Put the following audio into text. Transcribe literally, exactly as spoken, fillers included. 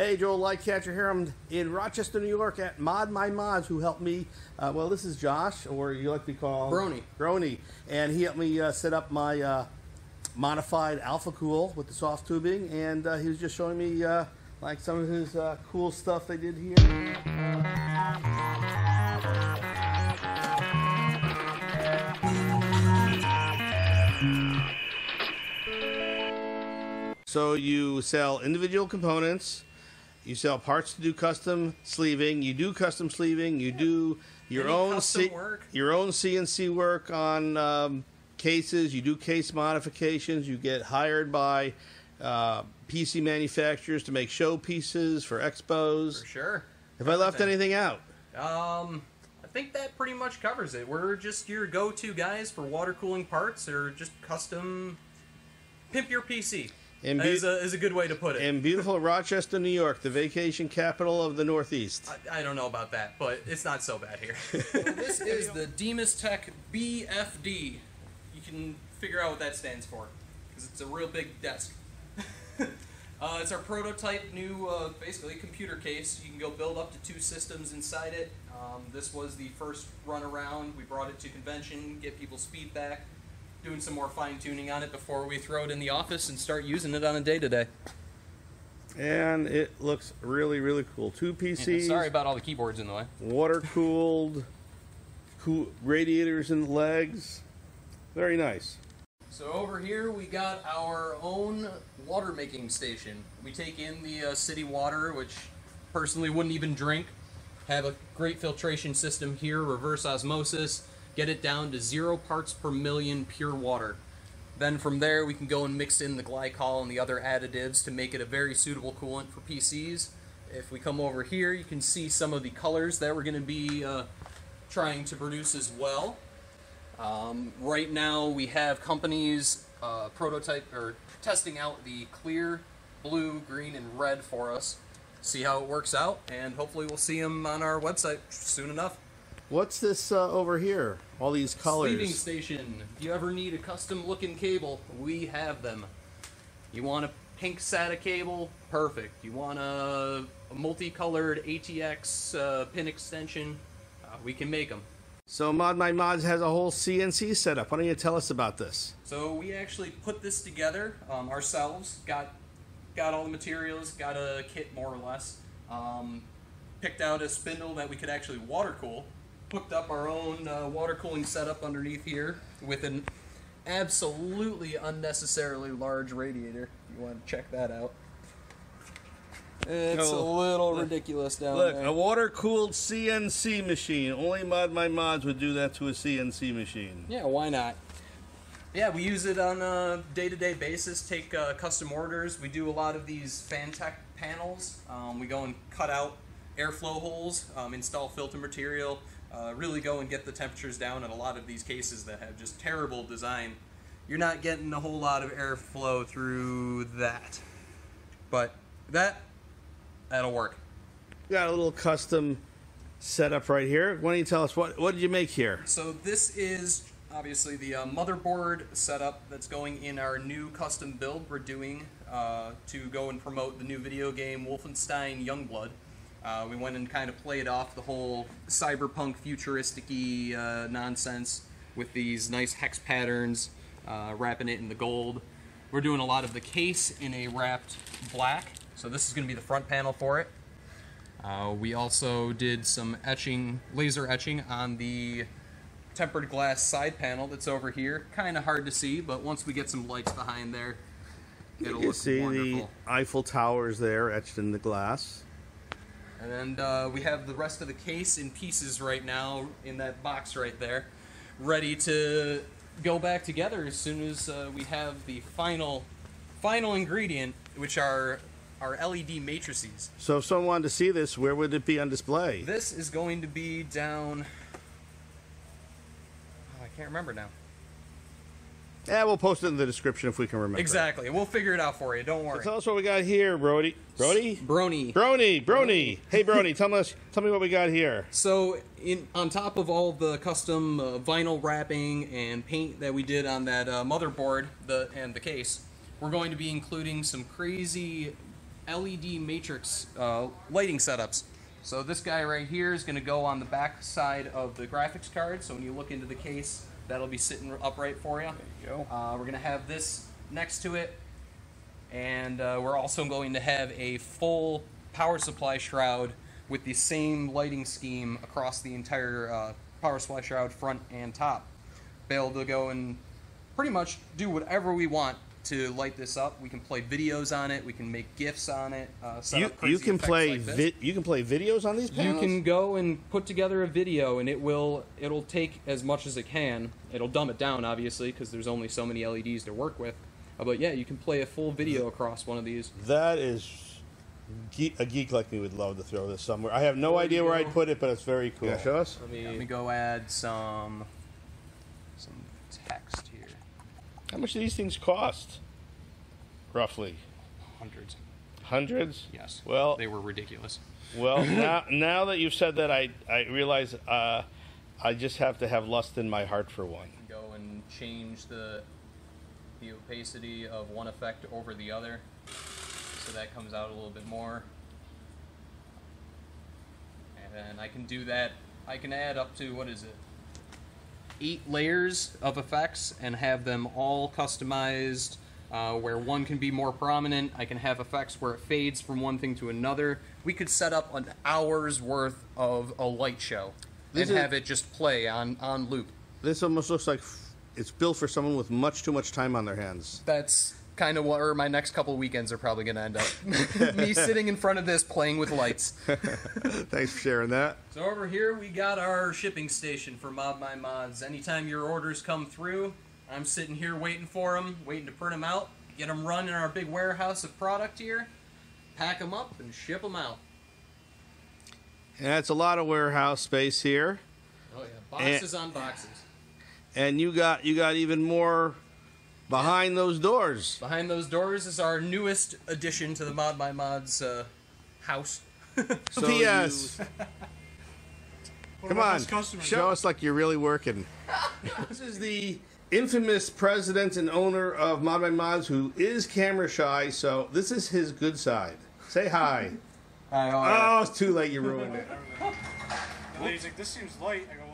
Hey, Joel Lightcatcher here. I'm in Rochester, New York at Mod My Mods, who helped me. Uh, well, this is Josh, or you like to be called Brony. Brony. And he helped me uh, set up my uh, modified Alpha Cool with the soft tubing. And uh, he was just showing me uh, like some of his uh, cool stuff they did here. So you sell individual components, you sell parts to do custom sleeving, you do custom sleeving, you do your own C work. your own C N C work on um, cases, you do case modifications, you get hired by uh, P C manufacturers to make show pieces for expos. For sure. Have I left anything out? Um, I think that pretty much covers it. We're just your go-to guys for water cooling parts or just custom pimp your P C. And is a, is a good way to put it. And beautiful Rochester, New York, the vacation capital of the Northeast. I, I don't know about that, but it's not so bad here. Well, this is the Demas Tech B F D. You can figure out what that stands for, because it's a real big desk. uh, it's our prototype new, uh, basically, computer case. You can go build up to two systems inside it. Um, this was the first run around. We brought it to convention, get people's feedback. Doing some more fine-tuning on it before we throw it in the office and start using it on a day-to-day. And it looks really, really cool. Two P Cs. Yeah, sorry about all the keyboards in the way. Water-cooled, cool radiators and legs. Very nice. So over here we got our own water-making station. We take in the uh, city water, which personally wouldn't even drink. Have a great filtration system here, reverse osmosis. Get it down to zero parts per million pure water. Then from there we can go and mix in the glycol and the other additives to make it a very suitable coolant for P Cs. If we come over here, you can see some of the colors that we're going to be uh, trying to produce as well. Um, right now we have companies uh, prototype or testing out the clear, blue, green, and red for us. See how it works out, and hopefully we'll see them on our website soon enough. What's this uh, over here? All these colors. Sleeving station. If you ever need a custom looking cable, we have them. You want a pink S A T A cable? Perfect. You want a, a multicolored A T X uh, pin extension? Uh, we can make them. So Mod My Mods has a whole C N C setup. Why don't you tell us about this? So we actually put this together um, ourselves. Got got all the materials. Got a kit more or less. Um, picked out a spindle that we could actually water cool. Hooked up our own uh, water cooling setup underneath here with an absolutely unnecessarily large radiator. You want to check that out. It's oh, a little look, ridiculous down look, there. Look, a water-cooled C N C machine. Only Mod My Mods would do that to a C N C machine. Yeah, why not? Yeah, we use it on a day-to-day basis, take uh, custom orders. We do a lot of these Fantech panels. Um, we go and cut out airflow holes, um, install filter material. Uh, really go and get the temperatures down in a lot of these cases that have just terrible design. You're not getting a whole lot of airflow through that. But that, that'll work. Got a little custom setup right here. Why don't you tell us, what, what did you make here? So this is obviously the uh, motherboard setup that's going in our new custom build we're doing uh, to go and promote the new video game Wolfenstein Youngblood. Uh, we went and kind of played off the whole cyberpunk futuristic-y uh, nonsense with these nice hex patterns, uh, wrapping it in the gold. We're doing a lot of the case in a wrapped black, so this is going to be the front panel for it. Uh, we also did some etching, laser etching on the tempered glass side panel that's over here. Kind of hard to see, but once we get some lights behind there, it'll look wonderful. You can see the Eiffel Towers there etched in the glass. And uh, we have the rest of the case in pieces right now in that box right there, ready to go back together as soon as uh, we have the final final ingredient, which are our L E D matrices. So if someone wanted to see this, where would it be on display? This is going to be down... Oh, I can't remember now. Yeah, we'll post it in the description if we can remember. Exactly. It. We'll figure it out for you. Don't worry. So tell us what we got here, Brody. Brody? Brony. Brony. Brony. Hey, Brony, tell us, tell me what we got here. So in, on top of all the custom uh, vinyl wrapping and paint that we did on that uh, motherboard the, and the case, we're going to be including some crazy L E D matrix uh, lighting setups. So this guy right here is going to go on the back side of the graphics card, so when you look into the case, that'll be sitting upright for you. There you go. Uh, we're going to have this next to it, and uh, we're also going to have a full power supply shroud with the same lighting scheme across the entire uh, power supply shroud, front and top. Be able to go and pretty much do whatever we want to light this up. We can play videos on it. We can make GIFs on it. Uh, set you, up you can play like vi you can play videos on these panels? You can go and put together a video, and it will it'll take as much as it can. It'll dumb it down, obviously, because there's only so many L E Ds to work with. Uh, but yeah, you can play a full video across one of these. That is, ge a geek like me would love to throw this somewhere. I have no there idea where I'd put it, but it's very cool. Yeah, show us. Let me, let me go add some some text. How much do these things cost, roughly? Hundreds. Hundreds? Yes. Well, they were ridiculous. Well, now, now that you've said that, I, I realize uh, I just have to have lust in my heart for one. Go and change the, the opacity of one effect over the other, so that comes out a little bit more. And then I can do that. I can add up to, what is it? eight layers of effects and have them all customized uh, where one can be more prominent. I can have effects where it fades from one thing to another. We could set up an hour's worth of a light show this and is, have it just play on, on loop. This almost looks like it's built for someone with much too much time on their hands. That's kind of where my next couple weekends are probably going to end up. Me sitting in front of this playing with lights. Thanks for sharing that. So over here we got our shipping station for Mod My Mods. Anytime your orders come through, I'm sitting here waiting for them, waiting to print them out, get them run in our big warehouse of product here, pack them up, and ship them out. And that's a lot of warehouse space here. Oh yeah, boxes and, on boxes. And you got you got even more. Behind those doors. Behind those doors is our newest addition to the Mod My Mods uh, house. So P S Come on, show us like you're really working. This is the infamous president and owner of Mod My Mods, who is camera shy, so this is his good side. Say hi. Hi. Oh, it's too late. You ruined it. The lady's like, this seems light. I go,